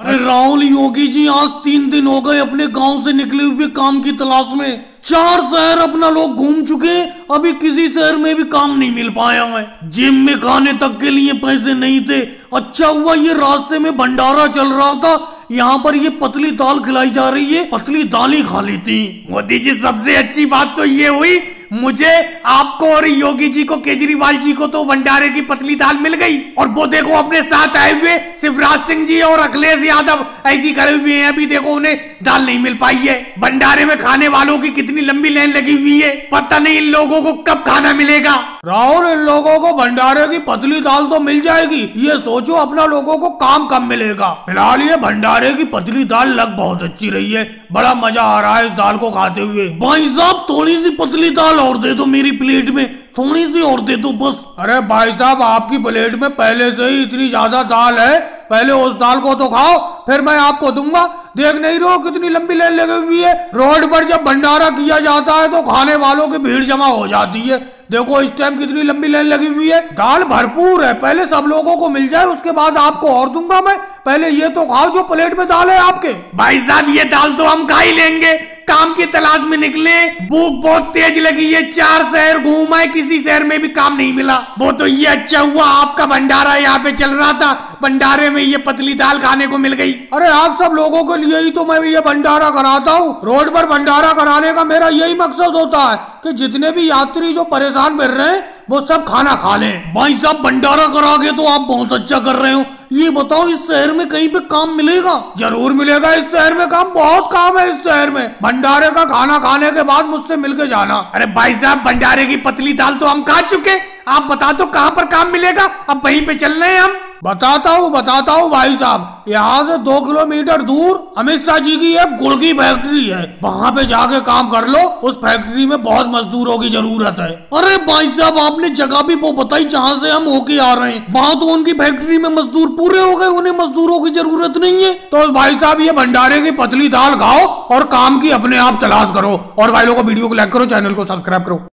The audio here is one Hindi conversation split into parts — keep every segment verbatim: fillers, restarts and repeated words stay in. अरे राहुल योगी जी आज तीन दिन हो गए अपने गांव से निकले हुए काम की तलाश में। चार शहर अपना लोग घूम चुके, अभी किसी शहर में भी काम नहीं मिल पाया है। जिम में खाने तक के लिए पैसे नहीं थे। अच्छा हुआ ये रास्ते में भंडारा चल रहा था, यहाँ पर ये पतली दाल खिलाई जा रही है, पतली दाल ही खा ली थी। मोदी जी सबसे अच्छी बात तो ये हुई, मुझे, आपको और योगी जी को, केजरीवाल जी को तो भंडारे की पतली दाल मिल गई। और वो देखो अपने साथ आए हुए शिवराज सिंह जी और अखिलेश यादव ऐसी खड़े हुए हैं, अभी देखो उन्हें दाल नहीं मिल पाई है। भंडारे में खाने वालों की कितनी लंबी लाइन लगी हुई है, पता नहीं इन लोगों को कब खाना मिलेगा। राहुल, इन लोगों को भंडारे की पतली दाल तो मिल जाएगी, ये सोचो अपना लोगों को काम कब मिलेगा। फिलहाल ये भंडारे की पतली दाल लग बहुत अच्छी रही है, बड़ा मजा आ रहा है इस दाल को खाते हुए। भाई साहब थोड़ी सी पतली दाल और दे दो मेरी प्लेट में, थोड़ी सी और दे दो बस। अरे भाई साहब आपकी प्लेट में पहले से ही इतनी ज्यादा दाल है, पहले उस दाल को तो खाओ फिर मैं आपको दूंगा। देख नहीं रहो कितनी लंबी लाइन लगी हुई है। रोड पर जब भंडारा किया जाता है तो खाने वालों की भीड़ जमा हो जाती है, देखो इस टाइम कितनी लंबी लाइन लगी हुई है। दाल भरपूर है, पहले सब लोगों को मिल जाए उसके बाद आपको और दूंगा मैं, पहले ये तो खाओ जो प्लेट में दाल है आपके। भाई साहब ये दाल तो हम खा ही लेंगे, काम की तलाश में निकले, भूख बहुत तेज लगी है, चार शहर घूम आए, किसी शहर में भी काम नहीं मिला। वो तो ये अच्छा हुआ आपका भंडारा यहाँ पे चल रहा था, भंडारे में ये पतली दाल खाने को मिल गई। अरे आप सब लोगों के लिए ही तो मैं ये भंडारा कराता हूँ, रोड पर भंडारा कराने का मेरा यही मकसद होता है कि जितने भी यात्री जो परेशान मिल रहे हैं वो सब खाना खा लें। भाई साहब भंडारा करा के तो आप बहुत अच्छा कर रहे हो, ये बताओ इस शहर में कहीं पे काम मिलेगा? जरूर मिलेगा, इस शहर में काम, बहुत काम है इस शहर में। भंडारे का खाना खाने के बाद मुझसे मिलके जाना। अरे भाई साहब भंडारे की पतली दाल तो हम खा चुके, आप बता दो कहाँ पर काम मिलेगा, अब वहीं पे चल रहे हैं हम। बताता हूँ बताता हूँ भाई साहब, यहाँ से दो किलोमीटर दूर अमित शाह जी की एक गुड़ की फैक्ट्री है, वहाँ पे जाके काम कर लो, उस फैक्ट्री में बहुत मजदूरों की जरूरत है। अरे भाई साहब आपने जगह भी वो बताई जहाँ से हम होके आ रहे हैं, वहाँ तो उनकी फैक्ट्री में मजदूर पूरे हो गए, उन्हें मजदूरों की जरूरत नहीं है। तो भाई साहब ये भंडारे की पतली दाल खाओ और काम की अपने आप तलाश करो। और भाई लोगों को वीडियो को लाइक करो, चैनल को सब्सक्राइब करो।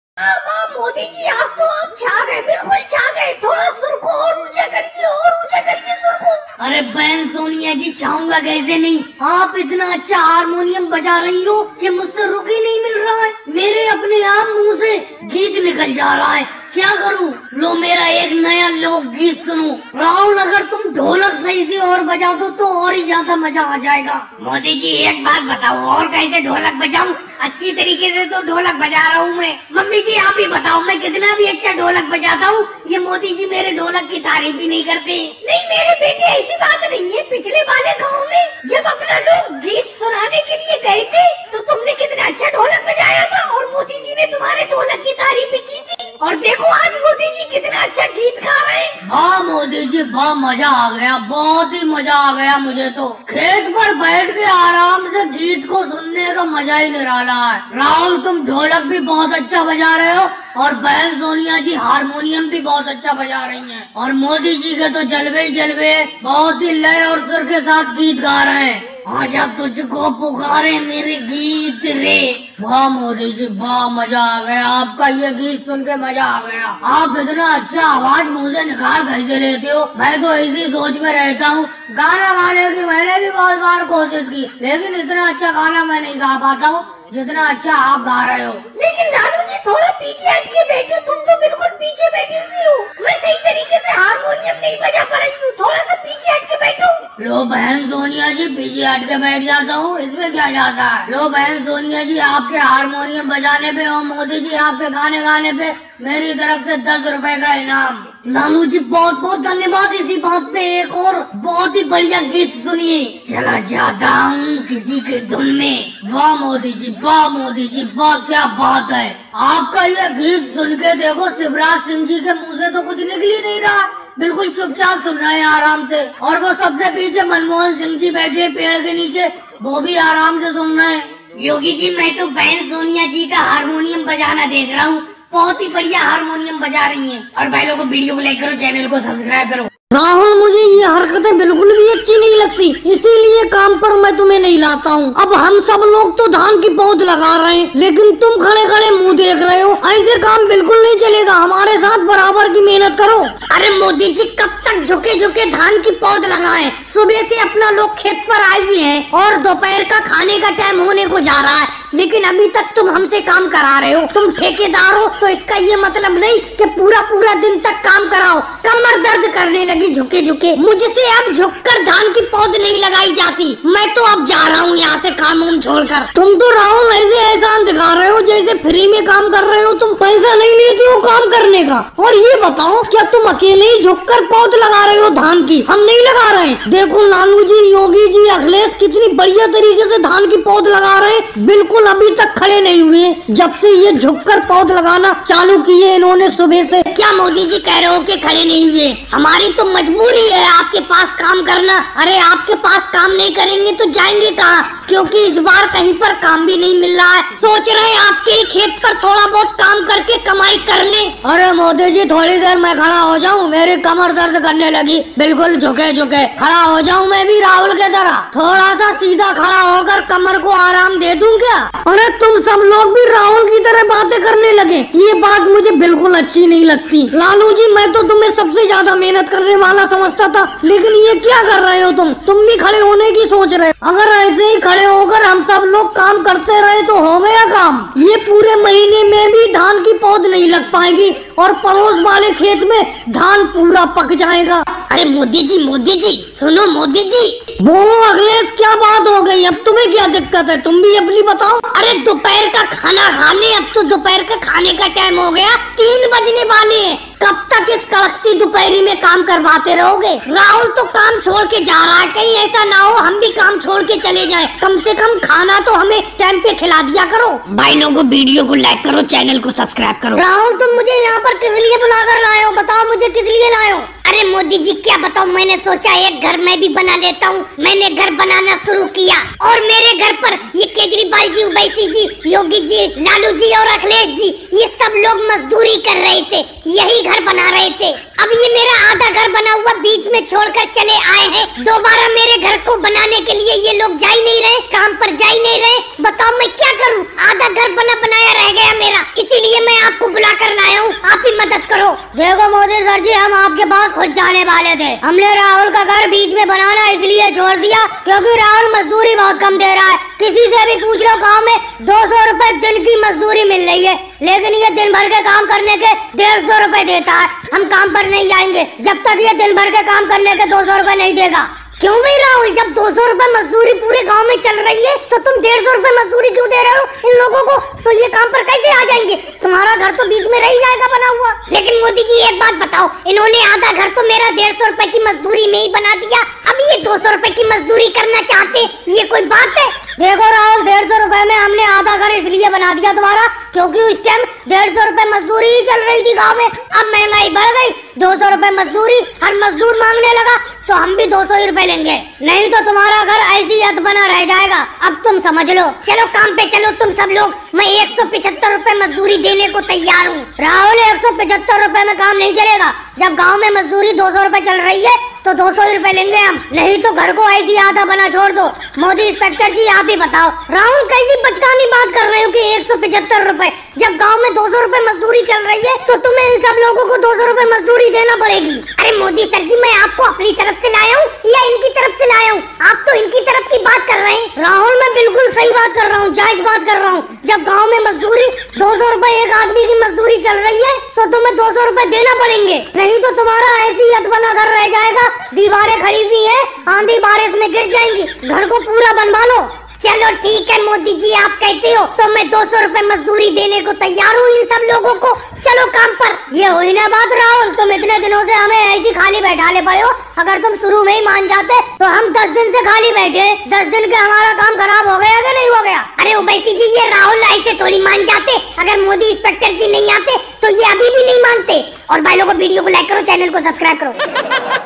मोदी जी आज तो आप छा गए, बिल्कुल छा गए, थोड़ा सुर को और ऊंचा करिए, और ऊंचा करिए सुर को। अरे बहन सोनिया जी छाऊंगा कैसे नहीं, आप इतना अच्छा हारमोनियम बजा रही हो कि मुझसे रुक ही नहीं मिल रहा है, मेरे अपने आप मुंह से गीत निकल जा रहा है, क्या करूँ। लो मेरा एक नया लोकगीत सुनो। राहुल अगर तुम ढोलक सही से और बजा दो तो और ही ज्यादा मजा आ जाएगा। मोदी जी एक बात बताओ, और कैसे ढोलक बजाऊँ? अच्छी तरीके से तो ढोलक बजा रहा हूँ मैं। मम्मी जी आप ही बताओ, मैं कितना भी अच्छा ढोलक बजाता हूँ, ये मोदी जी मेरे ढोलक की तारीफ ही नहीं करते। नहीं मेरे बेटे ऐसी बात नहीं है, पिछले वाले गाँव में जब अपना लोग गीत सुनाने के लिए गए थे तो तुमने कितना अच्छा ढोलक बजाया था और मोदी जी ने तुम्हारे ढोलक की तारीफ भी की थी। और देखो आज मोदी जी कितना अच्छा गीत गा रहे हैं। हाँ मोदी जी बहुत मजा आ गया, बहुत ही मजा आ गया। मुझे तो खेत पर बैठ के आराम से गीत को सुनने का मजा ही निराला। राहुल तुम ढोलक भी बहुत अच्छा बजा रहे हो और बहन सोनिया जी हारमोनियम भी बहुत अच्छा बजा रही हैं। और मोदी जी के तो जलवे ही जलवे, बहुत ही लय और सुर के साथ गीत गा रहे हैं। आज आप तुझको पुकारे मेरे गीत रे। वाह मोदी जी वाह, मजा आ गया, आपका ये गीत सुन के मजा आ गया। आप इतना अच्छा आवाज मुँह से निकाल कैसे लेते हो, मैं तो इसी सोच में रहता हूँ। गाना गाने की मैंने भी बहुत बार कोशिश की लेकिन इतना अच्छा गाना मैं नहीं गा पाता हूँ जितना अच्छा आप गा रहे हो। लेकिन लालू जी थोड़ा पीछे हटके बैठे, तुम तो बिल्कुल पीछे बैठे हुए हो, मैं सही तरीके से हारमोनियम नहीं बजा पा रही हूँ, थोड़ा सा पीछे हटके बैठो। लो बहन सोनिया जी पीछे हटके बैठ जाता हूँ, इसमें क्या जाता है। लो बहन सोनिया जी आपके हारमोनियम बजाने पे और मोदी जी आपके गाने गाने पे मेरी तरफ से दस रुपए का इनाम। लालू जी बहुत बहुत धन्यवाद, इसी बात पे एक और बहुत ही बढ़िया गीत सुनिए। चला जाता हूँ किसी के धुन में। वाह मोदी जी वाह, मोदी जी वाह, क्या बात है। आपका ये गीत सुन के देखो शिवराज सिंह जी के मुंह से तो कुछ निकल ही नहीं रहा, बिल्कुल चुपचाप सुन रहे हैं आराम से। और वो सबसे पीछे मनमोहन सिंह जी बैठे पेड़ के नीचे, वो भी आराम से सुन रहे हैं। योगी जी मैं तो बहन सोनिया जी का हारमोनियम बजाना देख रहा हूँ, बहुत ही बढ़िया हारमोनियम बजा रही हैं। और भाई लोगों को वीडियो को लाइक करो, चैनल को सब्सक्राइब करो। राहुल मुझे ये हरकतें बिल्कुल भी अच्छी नहीं लगती, इसीलिए काम पर मैं तुम्हें नहीं लाता हूँ। अब हम सब लोग तो धान की पौध लगा रहे हैं, लेकिन तुम खड़े खड़े मुँह देख रहे हो। ऐसे काम बिल्कुल नहीं चलेगा, हमारे साथ बराबर की मेहनत करो। अरे मोदी जी कब तक झुके झुके धान की पौध लगाए? सुबह से अपना लोग खेत पर आए हुए हैं और दोपहर का खाने का टाइम होने को जा रहा है, लेकिन अभी तक तुम हमसे काम करा रहे हो। तुम ठेकेदार हो तो इसका ये मतलब नहीं कि पूरा पूरा दिन तक काम कराओ। कमर दर्द करने लगी झुके झुके। मुझसे अब झुककर धान की पौध नहीं लगाई जाती। मैं तो अब जा रहा हूँ यहाँ से काम उम छोड़कर। तुम तो राहुल ऐसे एहसान दिखा रहे हो जैसे फ्री में काम कर रहे हो, तुम पैसा नहीं लेते हो काम करने का। और ये बताओ, क्या तुम अकेले ही झुक कर पौध लगा रहे हो धान की? हम नहीं लगा रहे। देखो लालू जी, योगी जी, अखिलेश कितनी बढ़िया तरीके से धान की पौध लगा रहे हैं, बिल्कुल अभी तक खड़े नहीं हुए। जब से ये झुककर पौध लगाना चालू किए इन्होंने सुबह से। क्या मोदी जी कह रहे हो कि खड़े नहीं हुए? हमारी तो मजबूरी है आपके पास काम करना। अरे आपके पास काम नहीं करेंगे तो जाएंगे कहाँ? क्योंकि इस बार कहीं पर काम भी नहीं मिल रहा है। सोच रहे हैं आपके ही खेत पर थोड़ा बहुत काम करके कमाई कर ले। अरे मोदी जी थोड़ी देर मैं खड़ा हो जाऊँ, मेरी कमर दर्द करने लगी। बिल्कुल झुके झुके खड़ा हो जाऊँ मैं भी राहुल के तरह? थोड़ा सा सीधा खड़ा होकर कमर को आराम दे दूँ क्या? अरे तुम सब लोग भी राहुल की तरह बातें करने लगे, ये बात मुझे बिल्कुल अच्छी नहीं लगती। लालू जी मैं तो तुम्हें सबसे ज्यादा मेहनत करने वाला समझता था, लेकिन ये क्या कर रहे हो तुम? तुम भी खड़े होने की सोच रहे हो? अगर ऐसे ही खड़े होकर हम सब लोग काम करते रहे तो हो गया काम। ये पूरे महीने में भी धान की पौध नहीं लग पाएगी और पड़ोस वाले खेत में धान पूरा पक जाएगा। अरे मोदी जी, मोदी जी सुनो, मोदी जी बोलो। अखिलेश क्या बात हो गई? अब तुम्हें क्या दिक्कत है? तुम भी अपनी बताओ। अरे दोपहर का खाना खा ले, अब तो दोपहर का खाने का टाइम हो गया, तीन बजने वाले हैं। कब तक इस कड़कती दोपहरी में काम करवाते रहोगे? राहुल तो काम छोड़ के जा रहा है, कहीं ऐसा ना हो हम भी काम छोड़ के चले जाएं। कम से कम खाना तो हमें टाइम पे खिला दिया करो। भाई लोगों वीडियो को लाइक करो, चैनल को सब्सक्राइब करो। राहुल तुम मुझे यहाँ पर किस लिए बुला कर लाए हो? बताओ मुझे किस लिए लाए हो? अरे मोदी जी क्या बताओ, मैंने सोचा एक घर मैं भी बना लेता हूँ। मैंने घर बनाना शुरू किया और मेरे घर पर ये केजरीवाल जी, उबैसी जी, योगी जी, लालू जी और अखिलेश जी ये सब लोग मजदूरी कर रहे थे, यही घर बना रहे थे। अब ये मेरा आधा घर बना हुआ बीच में छोड़कर चले आए हैं। दोबारा मेरे घर को बनाने के लिए ये लोग जा ही नहीं रहे, काम पर जा ही नहीं रहे। बताओ मैं क्या करूँ? आधा घर बना बनाया रह गया मेरा, इसीलिए मैं आपको बुला कर लाया हूँ, आप ही मदद करो। देखो मोदी सर जी, हम आपके पास खुद जाने वाले थे। हमने राहुल का घर बीच में बनाना इसलिए छोड़ दिया क्योंकि राहुल मजदूरी बहुत कम दे रहा है। किसी से भी पूछ लो गाँव में दो सौ रूपए दिन की मजदूरी मिल रही है, लेकिन ये दिन भर के काम करने के डेढ़ सौ रूपए देता है। हम काम पर नहीं आएंगे जब तक ये दिन भर के काम करने के दो सौ रूपए नहीं देगा। क्यों भाई राहुल, जब दो सौ रूपए मजदूरी पूरे गांव में चल रही है तो तुम डेढ़ सौ रूपए मजदूरी क्यों दे रहे हो इन लोगों को? तो ये काम पर कैसे आ जाएंगे? तुम्हारा घर तो बीच में रह जाएगा बना हुआ। लेकिन मोदी जी एक बात बताओ, इन्होंने आधा घर तो मेरा डेढ़ सौ रूपए की मजदूरी में ही बना दिया, अब ये दो सौ रूपए की मजदूरी करना चाहते, ये कोई बात है? देखो राहुल, डेढ़ सौ रूपए में हमने आधा घर इसलिए बना दिया तुम्हारा क्योंकि उस टाइम डेढ़ सौ रूपए मजदूरी ही चल रही थी गांव में। अब महंगाई बढ़ गई, दो सौ रूपए मजदूरी हर मजदूर मांगने लगा तो हम भी दो सौ ही रूपए लेंगे, नहीं तो तुम्हारा घर ऐसी हद बना रह जाएगा। अब तुम समझ लो, चलो काम पे चलो तुम सब लोग। मैं एक सौ पिछहत्तर रूपए मजदूरी देने को तैयार हूँ। राहुल एक सौ पिछहत्तर रूपए में काम नहीं चलेगा, जब गाँव में मजदूरी दो सौ रूपए चल रही है तो दो सौ रूपए लेंगे हम, नहीं तो घर को ऐसी आधा बना छोड़ दो। मोदी इंस्पेक्टर जी आप ही बताओ, राहुल कैसी बचकानी बात कर रहे हो कि एक सौ पिछहत्तर रूपए, जब गांव में दो सौ रूपए मजदूरी चल रही है तो तुम्हें इन सब लोगों को दो सौ रूपए मजदूरी देना पड़ेगी। अरे मोदी सर जी, मैं आपको अपनी तरफ से लाया हूँ या इनकी तरफ से लाया हूँ? आप तो इनकी तरफ की बात कर रहे हैं। राहुल मैं बिल्कुल सही बात कर रहा हूँ, जायज बात कर रहा हूँ। जब गाँव में मजदूरी दो सौ रूपए एक आदमी की मजदूरी चल रही है तो तुम्हें दो सौ रूपए देना पड़ेंगे, नहीं तो तुम्हारा ऐसी अधबना घर रह जाएगा। दीवारें खड़ी हुई है, आंधी बारिश में गिर जाएंगी, घर को पूरा बनवा लो। चलो ठीक है मोदी जी, आप कहते हो तो मैं दो सौ रूपए मजदूरी देने को तैयार हूँ इन सब लोगों को। चलो काम पर। ये हुई ना बात राहुल, तुम इतने दिनों से हमें ऐसी खाली बैठाले पड़े हो। अगर तुम शुरू में ही मान जाते तो हम दस दिन से खाली बैठे, दस दिन का हमारा काम खराब हो गया कि नहीं हो गया? अरे उबैसी जी, ये राहुल ऐसे थोड़ी मान जाते, अगर मोदी इंस्पेक्टर जी नहीं आते तो ये अभी भी नहीं मानते। और भाई लोगों वीडियो को लाइक करो, चैनल को सब्सक्राइब करो।